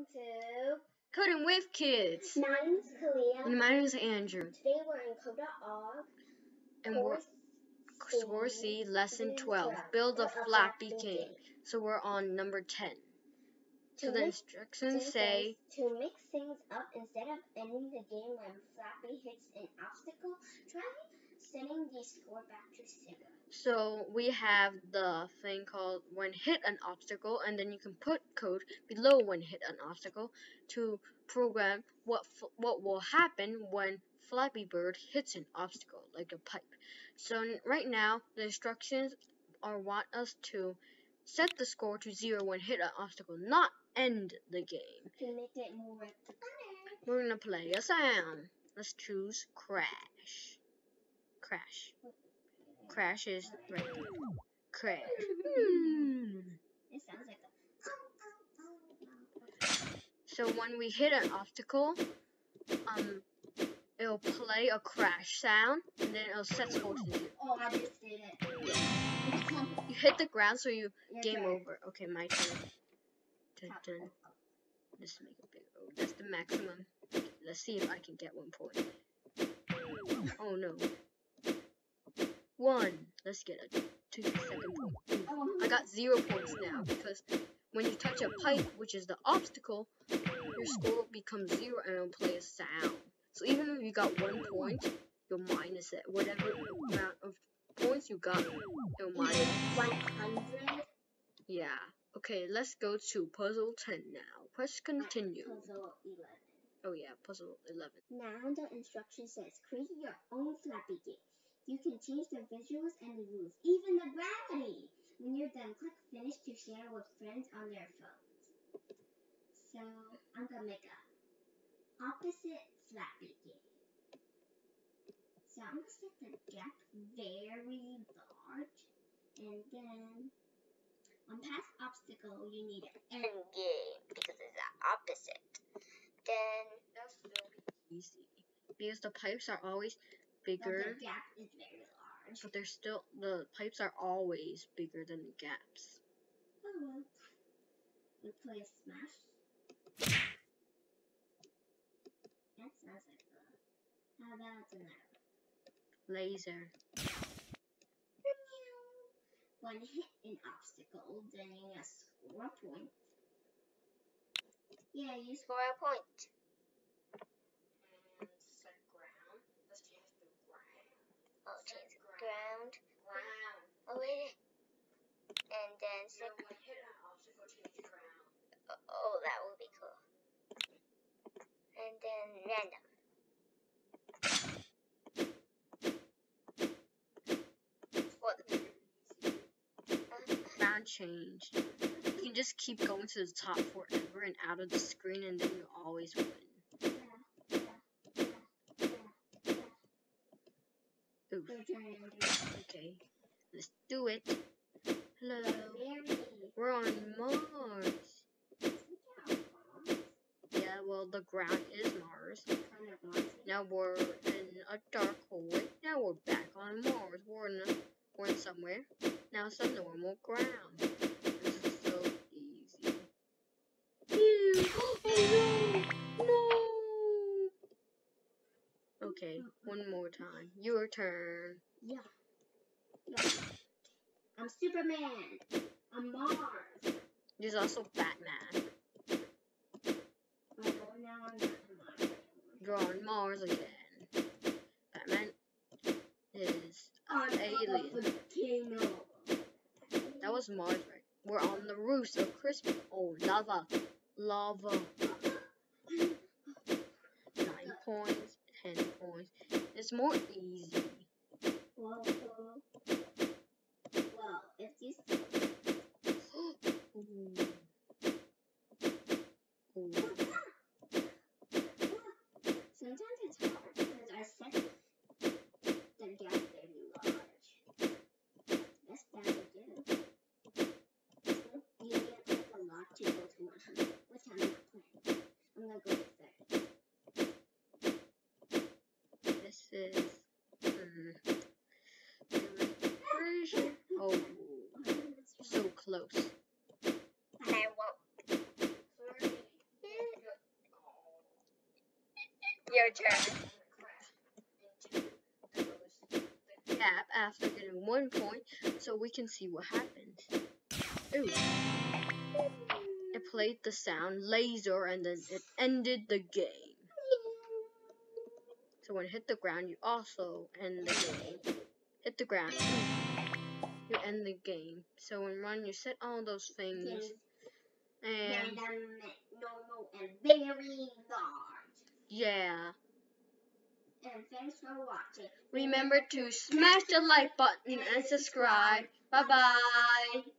Welcome to Coding With Kids. My name is Kalia. And my name is Andrew. Today we're in code.org. And we're Course C, Lesson 12. Build a Flappy Cake. So we're on number 10. So the instructions say to mix things up instead of ending the game when Flappy hits an obstacle, try setting the score back to 0. So we have the thing called when hit an obstacle, and then you can put code below when hit an obstacle to program what will happen when Flappy Bird hits an obstacle, like a pipe. So right now, the instructions want us to set the score to 0 when hit an obstacle, not end the game. To make it more repetitive, we're gonna play a sound. Let's choose crash. Crash. Crash is right here. Crash. It sounds like a... So when we hit an obstacle, it'll play a crash sound, and then it'll set score to 0. Oh, I just did it. You hit the ground, so you're game over. Okay, my turn. Dun, dun. Just make it big. Oh, that's the maximum. Let's see if I can get 1 point. Oh no. 1. Let's get a 2 second point. I got 0 points now because when you touch a pipe, which is the obstacle, your score becomes 0 and it'll play a sound. So even if you got 1 point, you'll minus it. Whatever amount of points you got, you'll minus it. 100? Yeah. Okay, let's go to puzzle 10 now. Press continue. Puzzle 11. Oh yeah, puzzle 11. Now the instruction says create your own Flappy Bird. You can change the visuals and the rules, even the gravity. When you're done, click finish to share with friends on their phones. So I'm gonna make a opposite Flappy Bird. So I'm gonna set the gap very large, and then on past obstacle you need an end game because it's the opposite. Then that's really easy because the pipes are always bigger. But the gap is very large. But there's still the pipes are always bigger than the gaps. Oh well. We play a smash. That sounds like fun. How about another laser? When hit an obstacle, then you must score a point. Yeah, you score a point. And set ground. Let's change the ground. Oh, change the ground. Ground. Oh, wait. And then set... when hit an obstacle, change the ground. Oh, that would be cool. And then random. Changed. You can just keep going to the top forever and out of the screen, and then you'll always win. Oof. Okay, let's do it. Hello. We're on Mars. Yeah, well, the ground is Mars. Now we're in a dark hole. Now we're back on Mars. We're in somewhere. Now it's a normal ground. This is so easy. Ew. Oh no! No! Okay, one more time. Your turn. Yeah. I'm Superman. I'm Mars. There's also Batman. Oh, now I'm not on Mars. You're on Mars again. Batman is an alien. That was Mars, right? We're on the roof of Christmas. Oh, lava. Lava. 9 points, 10 points. It's more easy. Well, if you... Ooh. Sometimes it's hard because I set the gap very large. That's bad to do. You get like a lot to go to 100, which I'm not playing. I'm gonna go to 30. This is... Oh, so close. I won't. your turn. Tap after getting 1 point, so we can see what happens. Ooh. It played the sound laser and then it ended the game. So when it hit the ground, you also end the game. Hit the ground. You end the game. So in run, you set all those things. And normal and very large. Yeah. And thanks for watching. Remember to smash the like button and subscribe. Bye bye.